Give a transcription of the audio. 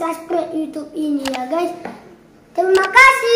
subscribe YouTube ini ya guys. Terima kasih.